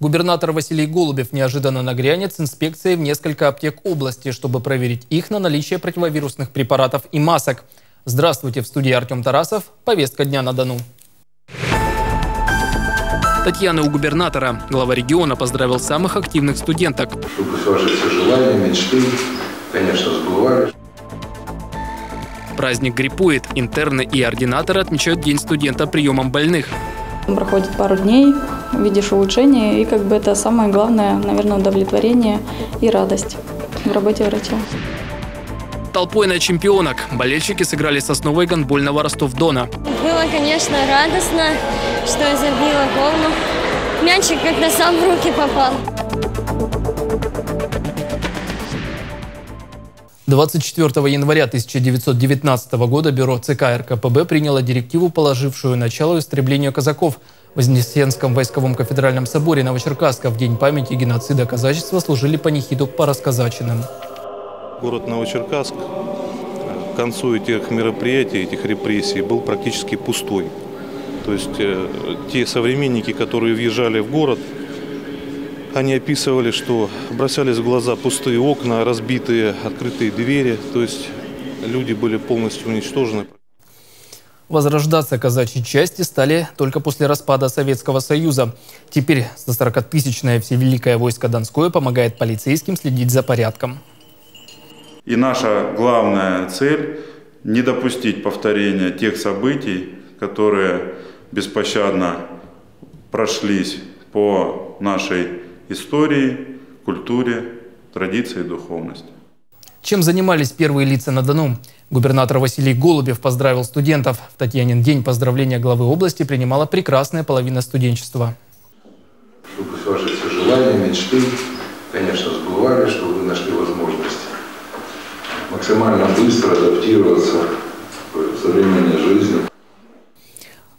Губернатор Василий Голубев неожиданно нагрянет с инспекцией в несколько аптек области, чтобы проверить их на наличие противовирусных препаратов и масок. Здравствуйте, в студии Артем Тарасов. Повестка дня на Дону. Татьяна у губернатора. Глава региона поздравил самых активных студенток. Чтобы сложиться желания, мечты, конечно, сбывались. Праздник гриппует. Интерны и ординаторы отмечают День студента приемом больных. Проходит пару дней, видишь улучшение, и как бы это самое главное, наверное, удовлетворение и радость в работе врача. Толпой на чемпионок. Болельщики сыграли с основой гандбольного Ростов-Дона. Было, конечно, радостно, что я забила гол. Мячик как-то сам в руки попал. 24 января 1919 года Бюро ЦК РКПБ приняло директиву, положившую начало истреблению казаков в Вознесенском войсковом кафедральном соборе Новочеркасска. В день памяти геноцида казачества служили панихиду по расказачинам. Город Новочеркасск к концу этих мероприятий, этих репрессий, был практически пустой. То есть те современники, которые въезжали в город, они описывали, что бросались в глаза пустые окна, разбитые открытые двери, то есть люди были полностью уничтожены. Возрождаться казачьи части стали только после распада Советского Союза. Теперь 140-тысячное всевеликое войско Донское помогает полицейским следить за порядком. И наша главная цель – не допустить повторения тех событий, которые беспощадно прошлись по нашей истории, культуре, традиции, духовности. Чем занимались первые лица на Дону? Губернатор Василий Голубев поздравил студентов. В Татьянин день поздравления главы области принимала прекрасная половина студенчества. Чтобы сложиться желания, мечты, конечно, сбывали, чтобы вы нашли возможность максимально быстро адаптироваться в современной жизни.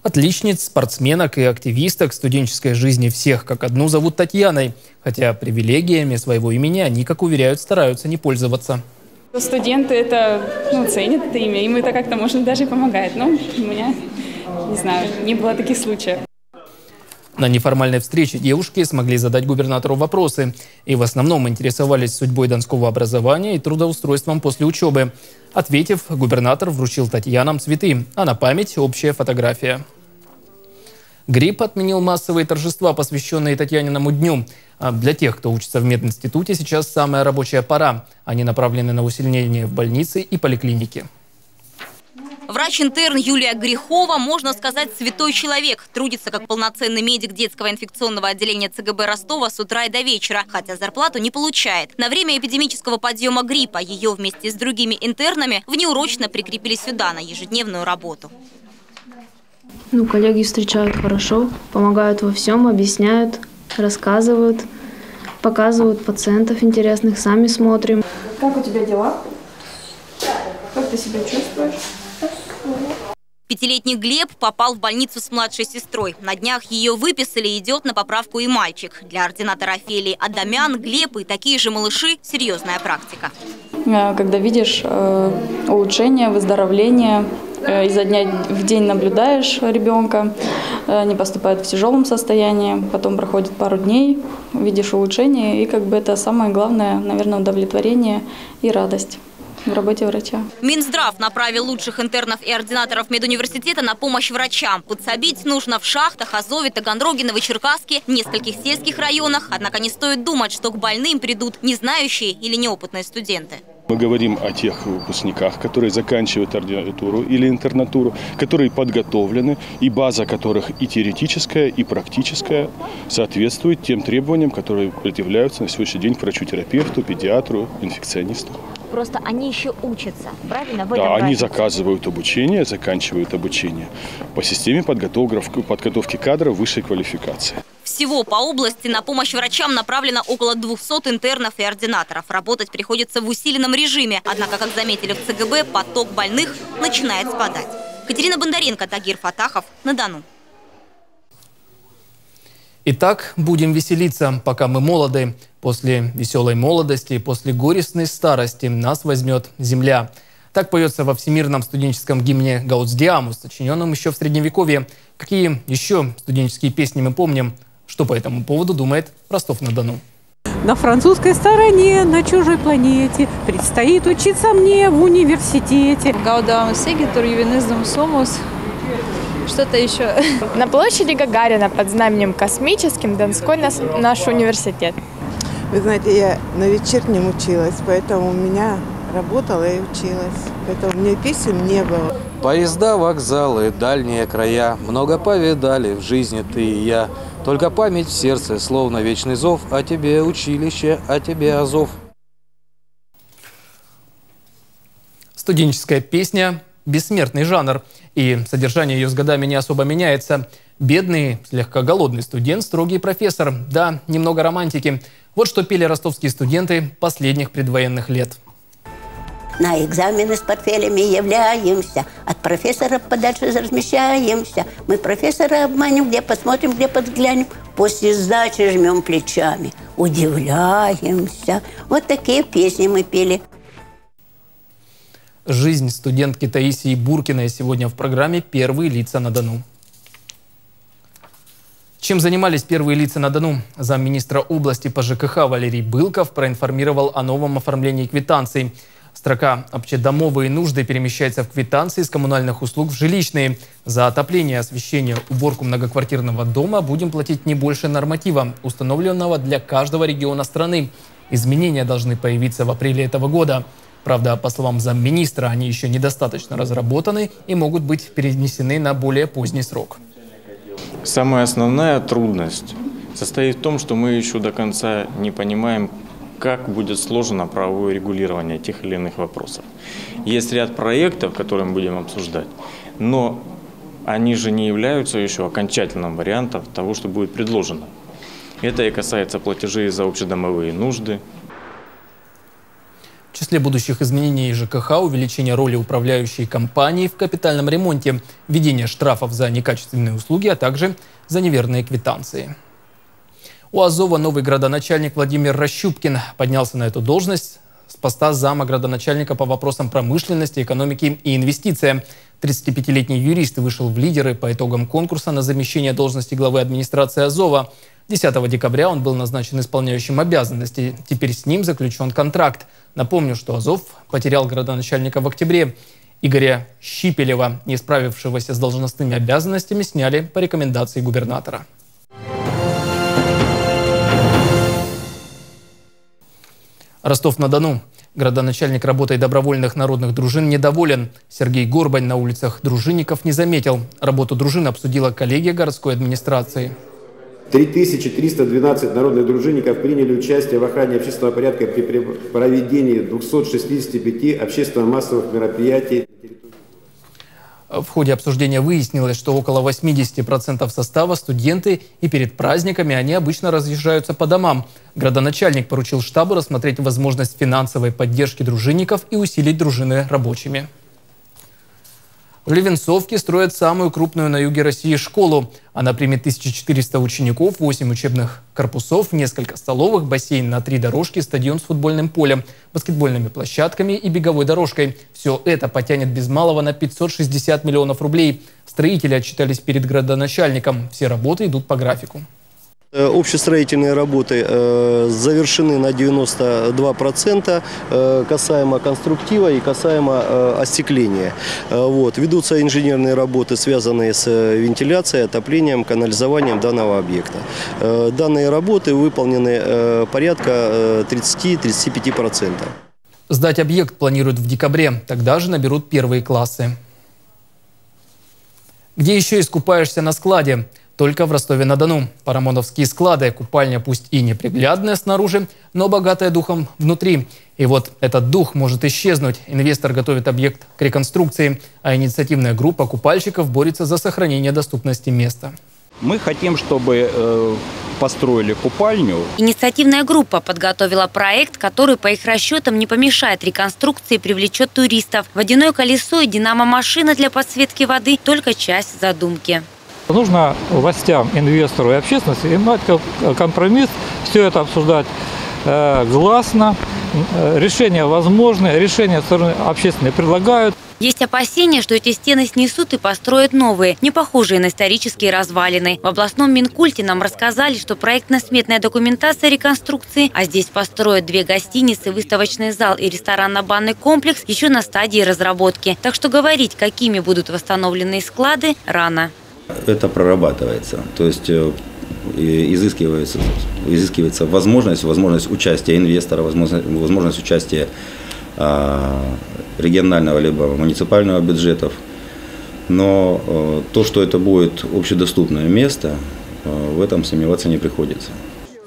Отличниц, спортсменок и активисток студенческой жизни всех как одну зовут Татьяной. Хотя привилегиями своего имени они, как уверяют, стараются не пользоваться. Студенты это ценят это имя, им это как-то, может, даже помогает. Но у меня, не знаю, не было таких случаев. На неформальной встрече девушки смогли задать губернатору вопросы. И в основном интересовались судьбой донского образования и трудоустройством после учебы. Ответив, губернатор вручил Татьянам цветы, а на память общая фотография. Грипп отменил массовые торжества, посвященные Татьяниному дню. Для тех, кто учится в мединституте, сейчас самая рабочая пора. Они направлены на усиление в больницы и поликлинике. Врач-интерн Юлия Грехова, можно сказать, святой человек. Трудится как полноценный медик детского инфекционного отделения ЦГБ Ростова с утра и до вечера, хотя зарплату не получает. На время эпидемического подъема гриппа ее вместе с другими интернами внеурочно прикрепили сюда на ежедневную работу. Коллеги встречают хорошо, помогают во всем, объясняют, рассказывают, показывают пациентов интересных, сами смотрим. Как у тебя дела? Как ты себя чувствуешь? Пятилетний Глеб попал в больницу с младшей сестрой. На днях ее выписали, идет на поправку и мальчик. Для ординатора Офелии Адамян, Глеб и такие же малыши – серьезная практика. Когда видишь улучшение, выздоровление, изо дня в день наблюдаешь ребенка, не поступает в тяжелом состоянии, потом проходит пару дней, видишь улучшение, и как бы это самое главное, наверное, удовлетворение и радость в работе врача. Минздрав направил лучших интернов и ординаторов медуниверситета на помощь врачам. Подсобить нужно в Шахтах, Азове, Таганроге, Новочеркасске, нескольких сельских районах. Однако не стоит думать, что к больным придут незнающие или неопытные студенты. Мы говорим о тех выпускниках, которые заканчивают ординатуру или интернатуру, которые подготовлены, и база которых и теоретическая, и практическая соответствует тем требованиям, которые предъявляются на сегодняшний день к врачу-терапевту, педиатру, инфекционисту. Просто они еще учатся, правильно? Да, они заказывают обучение, заканчивают обучение по системе подготовки кадра высшей квалификации. Всего по области на помощь врачам направлено около 200 интернов и ординаторов. Работать приходится в усиленном режиме. Однако, как заметили в ЦГБ, поток больных начинает спадать. Екатерина Бондаренко, Тагир Фатахов, на Дону. Итак, будем веселиться, пока мы молоды. После веселой молодости, после горестной старости нас возьмет земля. Так поется во всемирном студенческом гимне «Гаудеамус», сочиненном еще в Средневековье. Какие еще студенческие песни мы помним? Что по этому поводу думает Ростов-на-Дону? На французской стороне, на чужой планете предстоит учиться мне в университете. Что-то еще. На площади Гагарина под знаменем космическим Донской наш университет. Вы знаете, я на вечернем училась, поэтому у меня работала и училась. Поэтому мне писем не было. Поезда, вокзалы, дальние края, много повидали в жизни ты и я. Только память в сердце, словно вечный зов, о тебе училище, о тебе Азов. Студенческая песня – бессмертный жанр, и содержание ее с годами не особо меняется. Бедный, слегка голодный студент, строгий профессор. Да, немного романтики. Вот что пели ростовские студенты последних предвоенных лет. На экзамены с портфелями являемся, от профессора подальше размещаемся. Мы профессора обманем, где посмотрим, где подглянем. После сдачи жмем плечами, удивляемся. Вот такие песни мы пели. Жизнь студентки Таисии Буркиной сегодня в программе «Первые лица на Дону». Чем занимались первые лица на Дону? Замминистра области по ЖКХ Валерий Былков проинформировал о новом оформлении квитанций. Строка «Общедомовые нужды» перемещается в квитанции с коммунальных услуг в жилищные. За отопление, освещение, уборку многоквартирного дома будем платить не больше норматива, установленного для каждого региона страны. Изменения должны появиться в апреле этого года. Правда, по словам замминистра, они еще недостаточно разработаны и могут быть перенесены на более поздний срок. Самая основная трудность состоит в том, что мы еще до конца не понимаем, как будет сложено правовое регулирование тех или иных вопросов. Есть ряд проектов, которые мы будем обсуждать, но они же не являются еще окончательным вариантом того, что будет предложено. Это и касается платежей за общедомовые нужды. В числе будущих изменений ЖКХ – увеличение роли управляющей компании в капитальном ремонте, введение штрафов за некачественные услуги, а также за неверные квитанции. У Азова новый градоначальник Владимир Рощупкин поднялся на эту должность с поста зама градоначальника по вопросам промышленности, экономики и инвестициям. 35-летний юрист вышел в лидеры по итогам конкурса на замещение должности главы администрации Азова. 10 декабря он был назначен исполняющим обязанности. Теперь с ним заключен контракт. Напомню, что Азов потерял градоначальника в октябре. Игоря Щипелева, не справившегося с должностными обязанностями, сняли по рекомендации губернатора. Ростов-на-Дону. Градоначальник работой добровольных народных дружин недоволен. Сергей Горбань на улицах дружинников не заметил. Работу дружин обсудила коллегия городской администрации. 3312 народных дружинников приняли участие в охране общественного порядка при проведении 265 общественно-массовых мероприятий. В ходе обсуждения выяснилось, что около 80% состава студенты, и перед праздниками они обычно разъезжаются по домам. Градоначальник поручил штабу рассмотреть возможность финансовой поддержки дружинников и усилить дружины рабочими. В Левенцовке строят самую крупную на юге России школу. Она примет 1400 учеников, 8 учебных корпусов, несколько столовых, бассейн на 3 дорожки, стадион с футбольным полем, баскетбольными площадками и беговой дорожкой. Все это потянет без малого на 560 миллионов рублей. Строители отчитались перед градоначальником. Все работы идут по графику. Общестроительные работы завершены на 92% касаемо конструктива и касаемо остекления. Вот. Ведутся инженерные работы, связанные с вентиляцией, отоплением, канализованием данного объекта. Данные работы выполнены порядка 30-35%. Сдать объект планируют в декабре, тогда же наберут первые классы. Где еще искупаешься на складе? Только в Ростове-на-Дону. Парамоновские склады. Купальня пусть и неприглядная снаружи, но богатая духом внутри. И вот этот дух может исчезнуть. Инвестор готовит объект к реконструкции, а инициативная группа купальщиков борется за сохранение доступности места. Мы хотим, чтобы построили купальню. Инициативная группа подготовила проект, который, по их расчетам, не помешает реконструкции и привлечет туристов. Водяное колесо и динамо-машина для подсветки воды – только часть задумки. Нужно властям, инвестору и общественности иметь компромисс, все это обсуждать гласно, решения возможны, решения стороны общественные предлагают. Есть опасения, что эти стены снесут и построят новые, не похожие на исторические развалины. В областном Минкульте нам рассказали, что проектно-сметная документация реконструкции, а здесь построят две гостиницы, выставочный зал и ресторанно-банный комплекс, еще на стадии разработки. Так что говорить, какими будут восстановленные склады, рано. Это прорабатывается, то есть изыскивается возможность участия инвестора, возможность участия регионального либо муниципального бюджетов. Но то, что это будет общедоступное место, в этом сомневаться не приходится.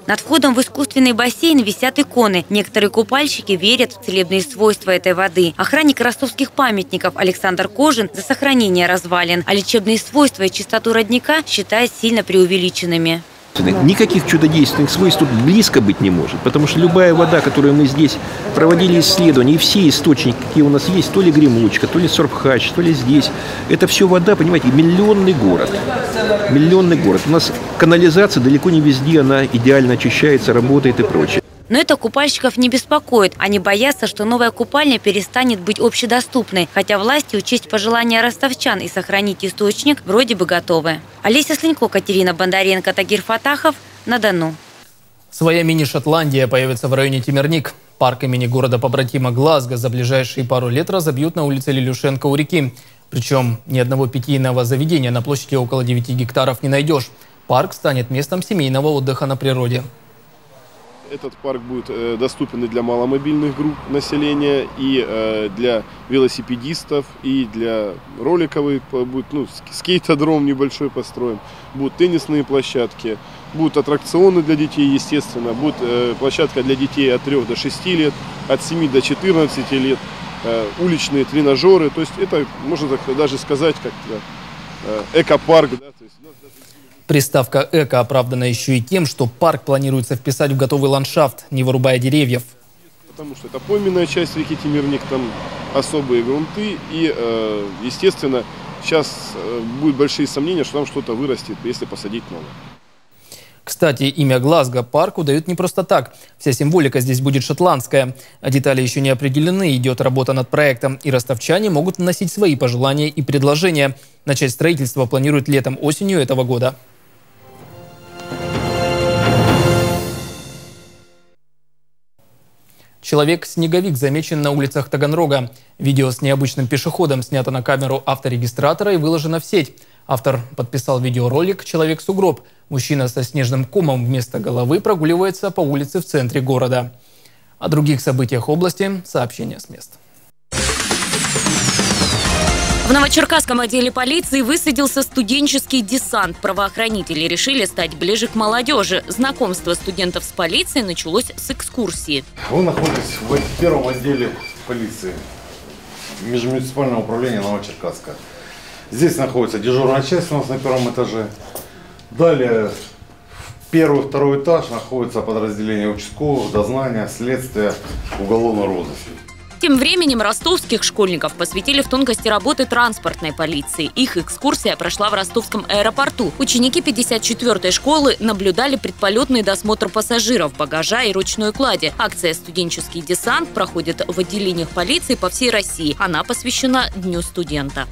Над входом в искусственный бассейн висят иконы. Некоторые купальщики верят в целебные свойства этой воды. Охранник ростовских памятников Александр Кожин за сохранение развалин. А лечебные свойства и чистоту родника считает сильно преувеличенными. Никаких чудодейственных свойств тут близко быть не может, потому что любая вода, которую мы здесь проводили исследования, и все источники, какие у нас есть, то ли Гремучка, то ли Сорбхач, то ли здесь, это все вода, понимаете, миллионный город. Миллионный город. У нас канализация далеко не везде, она идеально очищается, работает и прочее. Но это купальщиков не беспокоит. Они боятся, что новая купальня перестанет быть общедоступной. Хотя власти учесть пожелания ростовчан и сохранить источник вроде бы готовы. Олеся Слинько, Екатерина Бондаренко, Тагир Фатахов. На Дону. Своя мини-Шотландия появится в районе Темерник. Парк имени города-побратима Глазго за ближайшие пару лет разобьют на улице Лилюшенко у реки. Причем ни одного питейного заведения на площади около 9 гектаров не найдешь. Парк станет местом семейного отдыха на природе. Этот парк будет доступен и для маломобильных групп населения, и для велосипедистов, и для роликовых. Будет скейтодром небольшой построен, будут теннисные площадки, будут аттракционы для детей, естественно, будет площадка для детей от 3 до 6 лет, от 7 до 14 лет, уличные тренажеры. То есть это, можно так даже сказать, как экопарк. Да? То есть, приставка «эко» оправдана еще и тем, что парк планируется вписать в готовый ландшафт, не вырубая деревьев. Потому что это пойменная часть реки Темерник, там особые грунты. И, естественно, сейчас будут большие сомнения, что там что-то вырастет, если посадить новое. Кстати, имя Глазго парку дают не просто так. Вся символика здесь будет шотландская. А детали еще не определены, идет работа над проектом. И ростовчане могут вносить свои пожелания и предложения. Начать строительство планируют летом-осенью этого года. Человек-снеговик замечен на улицах Таганрога. Видео с необычным пешеходом снято на камеру авторегистратора и выложено в сеть. Автор подписал видеоролик «Человек-сугроб». Мужчина со снежным комом вместо головы прогуливается по улице в центре города. О других событиях области – сообщения с мест. В новочеркасском отделе полиции высадился студенческий десант. Правоохранители решили стать ближе к молодежи. Знакомство студентов с полицией началось с экскурсии. Вы находитесь в первом отделе полиции межмуниципального управления Новочеркасска. Здесь находится дежурная часть у нас на первом этаже. Далее в первый, второй этаж находится подразделение участковых, дознания, следствия, уголовного розыска. Тем временем ростовских школьников посвятили в тонкости работы транспортной полиции. Их экскурсия прошла в ростовском аэропорту. Ученики 54-й школы наблюдали предполетный досмотр пассажиров, багажа и ручной клади. Акция «Студенческий десант» проходит в отделениях полиции по всей России. Она посвящена Дню студента.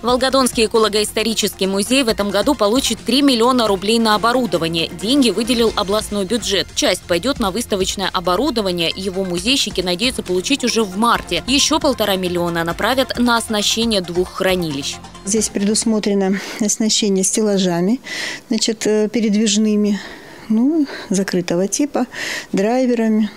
Волгодонский эколого-исторический музей в этом году получит 3 миллиона рублей на оборудование. Деньги выделил областной бюджет. Часть пойдет на выставочное оборудование. Его музейщики надеются получить уже в марте. Еще 1,5 миллиона направят на оснащение 2 хранилищ. Здесь предусмотрено оснащение стеллажами, передвижными, закрытого типа, драйверами.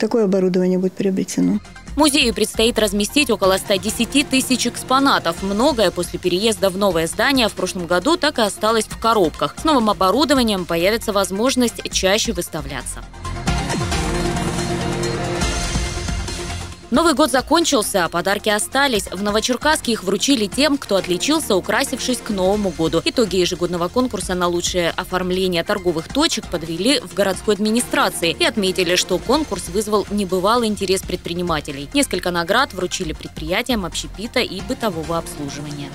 Такое оборудование будет приобретено. Музею предстоит разместить около 110 тысяч экспонатов. Многое после переезда в новое здание в прошлом году так и осталось в коробках. С новым оборудованием появится возможность чаще выставляться. Новый год закончился, а подарки остались. В Новочеркасске их вручили тем, кто отличился, украсившись к Новому году. Итоги ежегодного конкурса на лучшее оформление торговых точек подвели в городской администрации и отметили, что конкурс вызвал небывалый интерес предпринимателей. Несколько наград вручили предприятиям общепита и бытового обслуживания.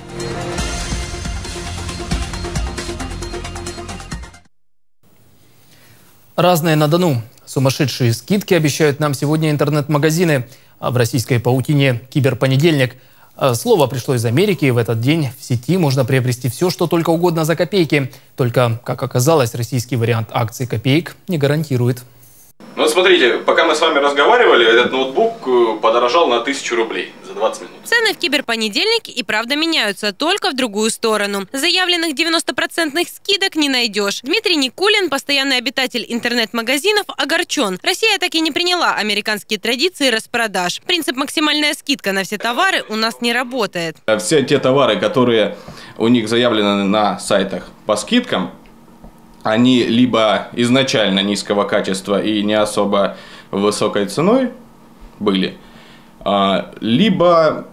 Разное на Дону. Сумасшедшие скидки обещают нам сегодня интернет-магазины. А в российской паутине киберпонедельник. Слово пришло из Америки, и в этот день в сети можно приобрести все, что только угодно за копейки. Только, как оказалось, российский вариант акций копеек не гарантирует. Ну вот смотрите, пока мы с вами разговаривали, этот ноутбук подорожал на 1000 рублей за 20 минут. Цены в киберпонедельник и правда меняются, только в другую сторону. Заявленных 90% скидок не найдешь. Дмитрий Никулин, постоянный обитатель интернет-магазинов, огорчен. Россия так и не приняла американские традиции распродаж. Принцип «максимальная скидка на все товары» у нас не работает. Все те товары, которые у них заявлены на сайтах по скидкам, они либо изначально низкого качества и не особо высокой ценой были, либо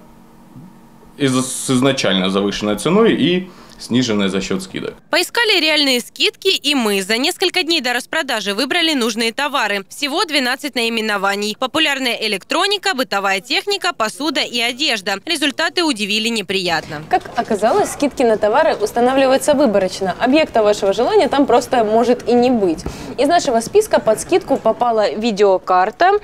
с изначально завышенной ценой и сниженной за счет скидок. Поискали реальные скидки и мы. За несколько дней до распродажи выбрали нужные товары. Всего 12 наименований. Популярная электроника, бытовая техника, посуда и одежда. Результаты удивили неприятно. Как оказалось, скидки на товары устанавливаются выборочно. Объекта вашего желания там просто может и не быть. Из нашего списка под скидку попала видеокарта.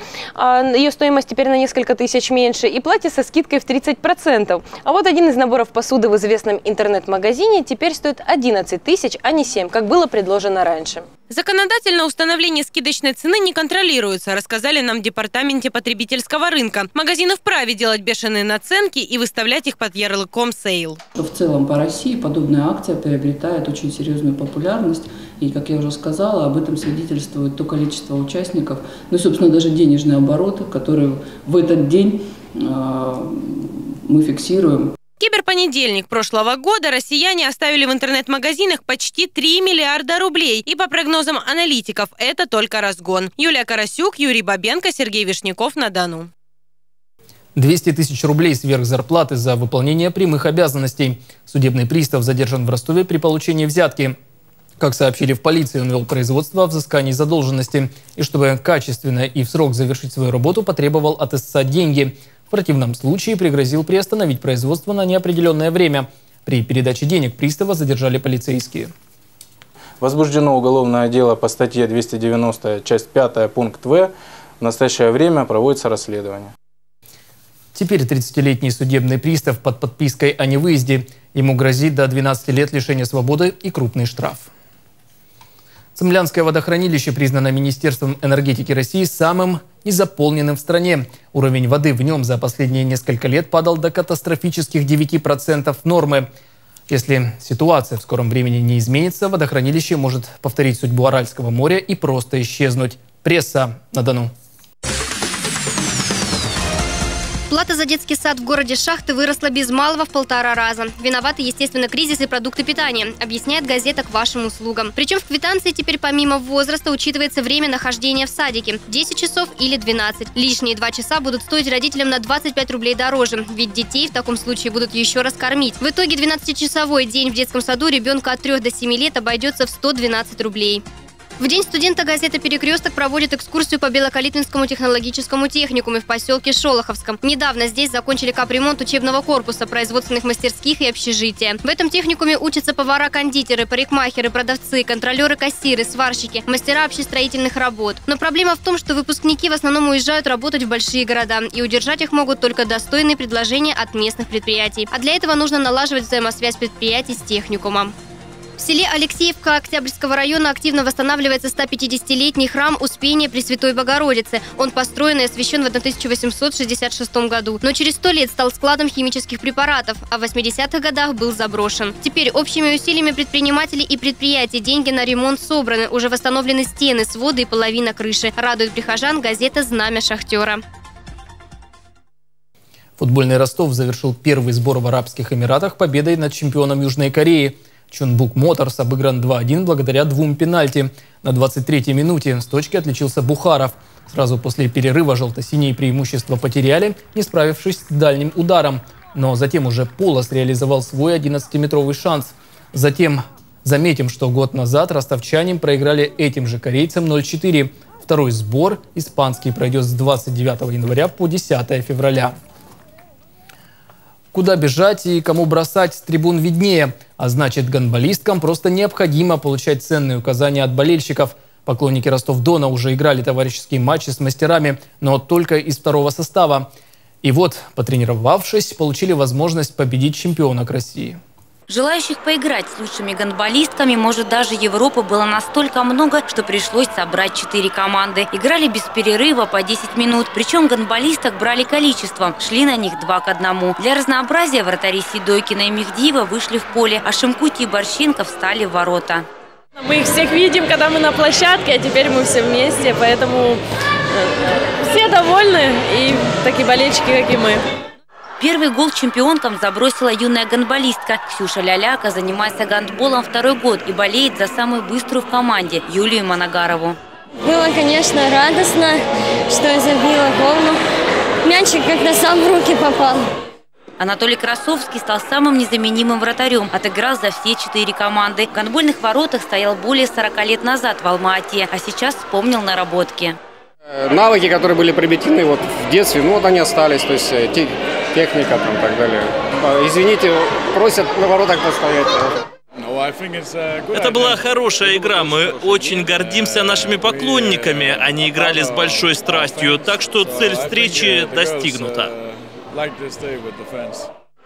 Ее стоимость теперь на несколько тысяч меньше. И платье со скидкой в 30%. А вот один из наборов посуды в известном интернет-магазине теперь стоит 11 тысяч, а не 7, как было предложено раньше. Законодательно установление скидочной цены не контролируется, рассказали нам в департаменте потребительского рынка. Магазины вправе делать бешеные наценки и выставлять их под ярлыком сейл. В целом по России подобная акция приобретает очень серьезную популярность. И, как я уже сказала, об этом свидетельствует то количество участников, ну и, собственно, даже денежные обороты, которые в этот день мы фиксируем. Киберпонедельник прошлого года россияне оставили в интернет-магазинах почти 3 миллиарда рублей. И по прогнозам аналитиков, это только разгон. Юлия Карасюк, Юрий Бабенко, Сергей Вишняков на Дону. 200 тысяч рублей сверхзарплаты за выполнение прямых обязанностей. Судебный пристав задержан в Ростове при получении взятки. Как сообщили в полиции, он вел производство о взыскании задолженности. И чтобы качественно и в срок завершить свою работу, потребовал от истца деньги. В противном случае пригрозил приостановить производство на неопределенное время. При передаче денег пристава задержали полицейские. Возбуждено уголовное дело по статье 290, часть 5, пункт В. В настоящее время проводится расследование. Теперь 30-летний судебный пристав под подпиской о невыезде. Ему грозит до 12 лет лишения свободы и крупный штраф. Цимлянское водохранилище признано Министерством энергетики России самым незаполненным в стране. Уровень воды в нем за последние несколько лет падал до катастрофических 9% нормы. Если ситуация в скором времени не изменится, водохранилище может повторить судьбу Аральского моря и просто исчезнуть. Пресса на Дону. Плата за детский сад в городе Шахты выросла без малого в 1,5 раза. Виноваты, естественно, кризис и продукты питания, объясняет газета «К вашим услугам». Причем в квитанции теперь помимо возраста учитывается время нахождения в садике – 10 часов или 12. Лишние 2 часа будут стоить родителям на 25 рублей дороже, ведь детей в таком случае будут еще раз кормить. В итоге 12-часовой день в детском саду ребенка от 3 до 7 лет обойдется в 112 рублей. В день студента газета «Перекресток» проводит экскурсию по Белоколитвинскому технологическому техникуму в поселке Шолоховском. Недавно здесь закончили капремонт учебного корпуса, производственных мастерских и общежития. В этом техникуме учатся повара-кондитеры, парикмахеры, продавцы, контролеры-кассиры, сварщики, мастера общестроительных работ. Но проблема в том, что выпускники в основном уезжают работать в большие города, и удержать их могут только достойные предложения от местных предприятий. А для этого нужно налаживать взаимосвязь предприятий с техникумом. В селе Алексеевка Октябрьского района активно восстанавливается 150-летний храм Успения Пресвятой Богородицы. Он построен и освящен в 1866 году, но через 100 лет стал складом химических препаратов, а в 80-х годах был заброшен. Теперь общими усилиями предпринимателей и предприятий деньги на ремонт собраны, уже восстановлены стены, своды и половина крыши. Радует прихожан газета «Знамя шахтера». Футбольный Ростов завершил первый сбор в Арабских Эмиратах победой над чемпионом Южной Кореи. Чунбук Моторс обыгран 2-1 благодаря 2 пенальти. На 23-й минуте с точки отличился Бухаров. Сразу после перерыва желто-синие преимущество потеряли, не справившись с дальним ударом. Но затем уже Поло реализовал свой 11-метровый шанс. Затем заметим, что год назад ростовчанин проиграли этим же корейцам 0-4. Второй сбор испанский пройдет с 29 января по 10 февраля. Куда бежать и кому бросать с трибун виднее. А значит, гандболисткам просто необходимо получать ценные указания от болельщиков. Поклонники Ростов-Дона уже играли товарищеские матчи с мастерами, но только из второго состава. И вот, потренировавшись, получили возможность победить чемпионок России. Желающих поиграть с лучшими гандболистками, может, даже Европы, было настолько много, что пришлось собрать 4 команды. Играли без перерыва по 10 минут. Причем гандболисток брали количеством. Шли на них 2 к 1. Для разнообразия вратари Седойкина и Мехдиева вышли в поле, а Шимкути и Борщенко встали в ворота. Мы их всех видим, когда мы на площадке, а теперь мы все вместе, поэтому все довольны, и такие болельщики, как и мы. Первый гол чемпионкам забросила юная гандболистка. Ксюша Ляляка занимается гандболом 2-й год и болеет за самую быструю в команде Юлию Манагарову. Было, конечно, радостно, что я забила гол, но мячик как-то сам в руки попал. Анатолий Красовский стал самым незаменимым вратарем. Отыграл за все 4 команды. В гандбольных воротах стоял более 40 лет назад в Алма-Ате, а сейчас вспомнил наработки. Навыки, которые были приобретены вот в детстве, ну вот они остались, то есть техника там и так далее. Извините, просят на воротах постоять. Это была хорошая игра. Мы очень гордимся нашими поклонниками. Они играли с большой страстью, так что цель встречи достигнута.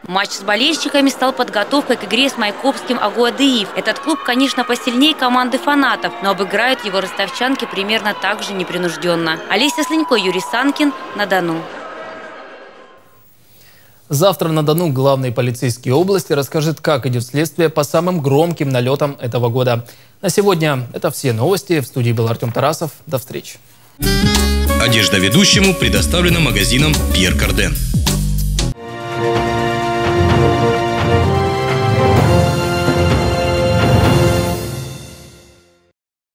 Матч с болельщиками стал подготовкой к игре с майкопским Агуадеив. Этот клуб, конечно, посильнее команды фанатов, но обыграют его ростовчанки примерно так же непринужденно. Олеся Слинько, Юрий Санкин, на Дону. Завтра на Дону главный полицейский области расскажет, как идет следствие по самым громким налетам этого года. На сегодня это все новости. В студии был Артем Тарасов. До встречи. Одежда ведущему предоставлена магазином «Пьер Карден».